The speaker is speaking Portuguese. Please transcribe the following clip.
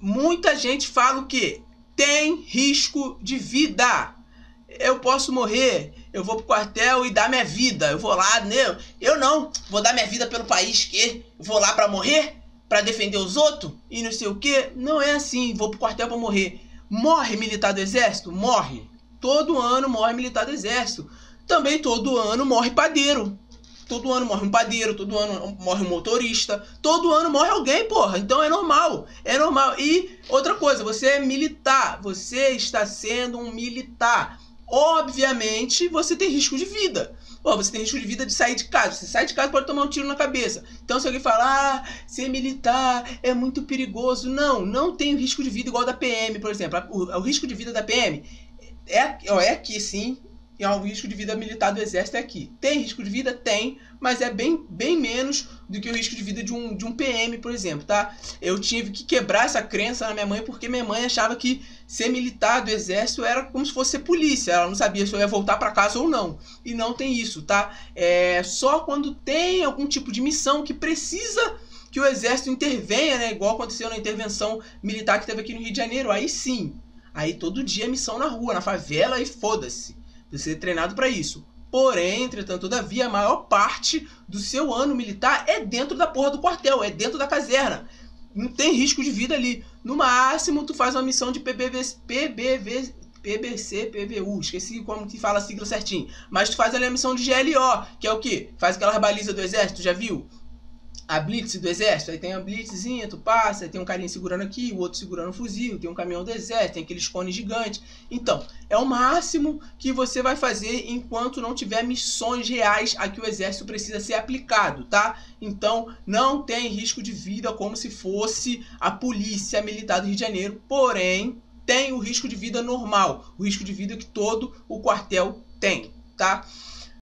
Muita gente fala o quê? Tem risco de vida. Eu posso morrer, eu vou pro quartel e dar minha vida. Eu vou lá, né? Eu não vou dar minha vida pelo país, que vou lá pra morrer, pra defender os outros e não sei o que. Não é assim, vou pro quartel pra morrer. Morre militar do exército? Morre. Todo ano morre militar do exército. Também todo ano morre padeiro. Todo ano morre um padeiro, todo ano morre um motorista, todo ano morre alguém, porra. Então é normal, é normal. E outra coisa, você é militar, você está sendo um militar. Obviamente, você tem risco de vida. Pô, você tem risco de vida de sair de casa. Você sai de casa, pode tomar um tiro na cabeça. Então, se alguém falar, ah, ser militar é muito perigoso. Não, não tem risco de vida igual da PM, por exemplo. O risco de vida da PM é aqui, sim. E o risco de vida militar do exército é aqui. Tem risco de vida? Tem, mas é bem menos do que o risco de vida de um PM, por exemplo, tá? Eu tive que quebrar essa crença na minha mãe, porque minha mãe achava que ser militar do exército era como se fosse polícia. Ela não sabia se eu ia voltar para casa ou não. E não tem isso, tá? É só quando tem algum tipo de missão que precisa que o exército intervenha, né? Igual aconteceu na intervenção militar que teve aqui no Rio de Janeiro. Aí sim, aí todo dia é missão na rua, na favela, e foda-se. Você é treinado para isso. Porém, entretanto, todavia, a maior parte do seu ano militar é dentro da porra do quartel, é dentro da caserna. Não tem risco de vida ali. No máximo, tu faz uma missão de PBC, PVU, esqueci como que fala a sigla certinho. Mas tu faz ali a missão de GLO, que é o quê? Faz aquelas balizas do exército, já viu? A blitz do exército, aí tem a blitzinha, tu passa, aí tem um carinha segurando aqui, o outro segurando o fuzil, tem um caminhão do exército, tem aqueles cones gigantes. Então, é o máximo que você vai fazer enquanto não tiver missões reais a que o exército precisa ser aplicado, tá? Então, não tem risco de vida como se fosse a polícia militar do Rio de Janeiro, porém, tem o risco de vida normal, o risco de vida que todo o quartel tem, tá?